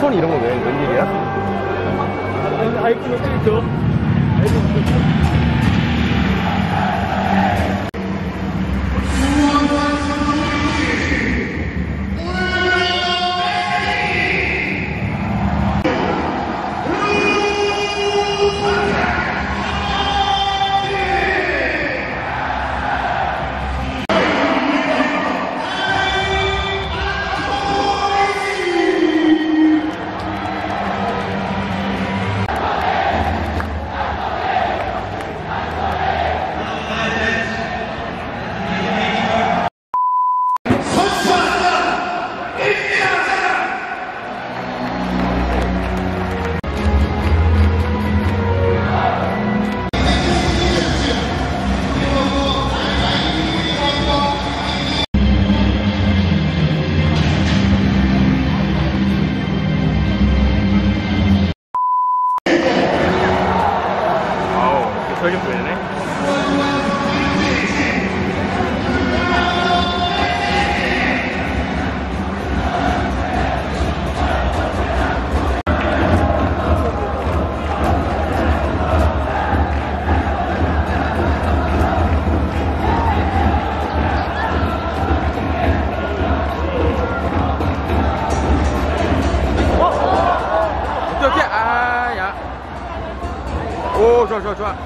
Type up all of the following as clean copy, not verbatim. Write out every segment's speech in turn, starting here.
손이 이런 거 왜? 웬일이야? 아이폰을 뜯어. 아이폰을 뜯어. 저기 보이네. 어떻게? 아, 야. 오, 좋아, 좋아, 좋아.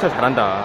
진짜 잘한다.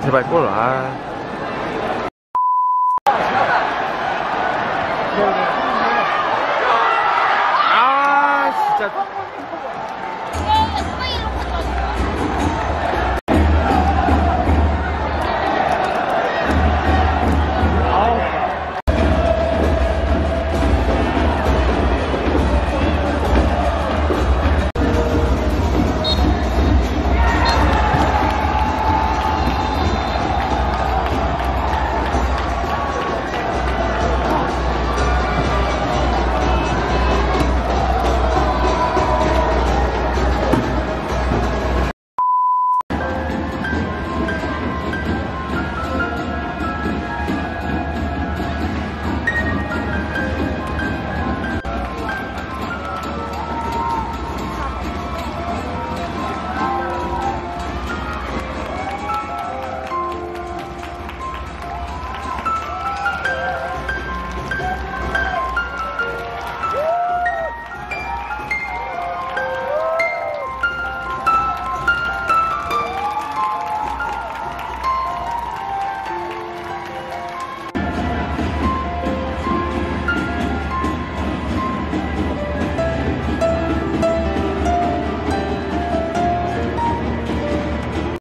제발 골. 아.